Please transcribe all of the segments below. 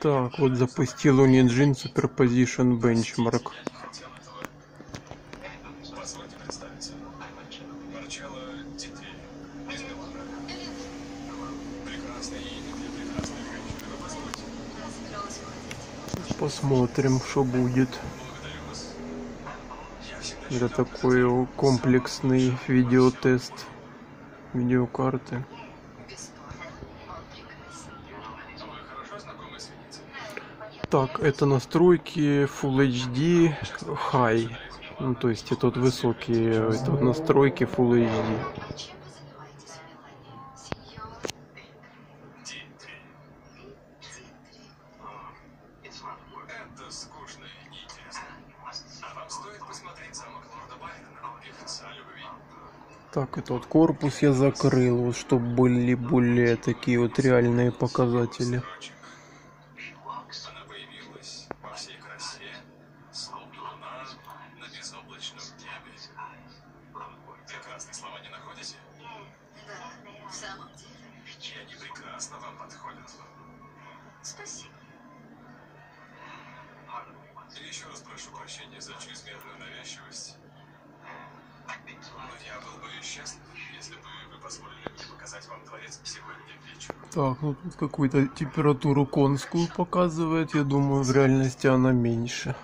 Так, вот запустил Unigine Superposition Benchmark. Посмотрим, что будет. Это такой комплексный видеотест видеокарты. Так, это настройки Full HD High. Ну, то есть это вот высокие, это вот настройки Full HD. Так, это вот корпус я закрыл, вот, чтобы были более такие вот реальные показатели. Еще раз прошу прощения за чрезмерную навязчивость. Я был бы счастлив, если бы вы позволили мне показать вам дворец сегодня вечером. Так, ну тут какую-то температуру конскую показывает. Я думаю, в реальности она меньше.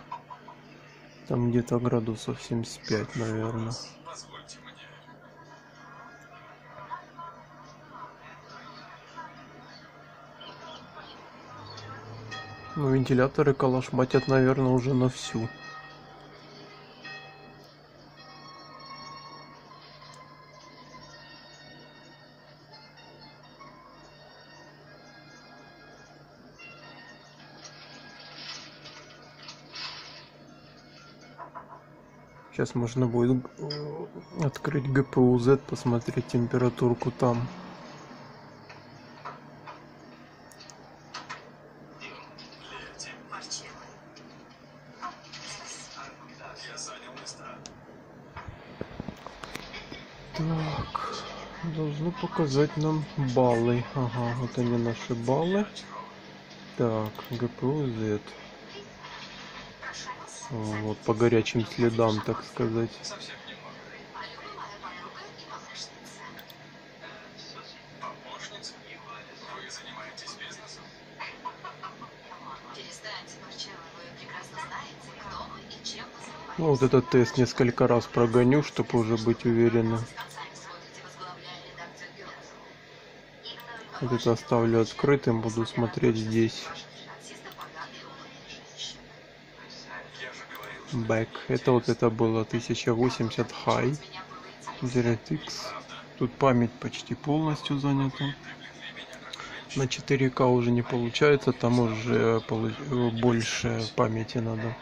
Там где-то градусов 75, наверное. Позвольте мне. Ну, вентиляторы калашматят, наверное, уже на всю. Сейчас можно будет открыть GPU-Z, посмотреть температурку там. Так, должно показать нам баллы. Ага, вот они, наши баллы. Так, GPU-Z. Вот, по горячим следам, так сказать. Ну, вот этот тест несколько раз прогоню, чтобы уже быть уверенным. Вот это оставлю открытым, буду смотреть здесь. Back. Это вот это было 1080 High. DirectX. Тут память почти полностью занята. На 4К уже не получается, там уже больше памяти надо.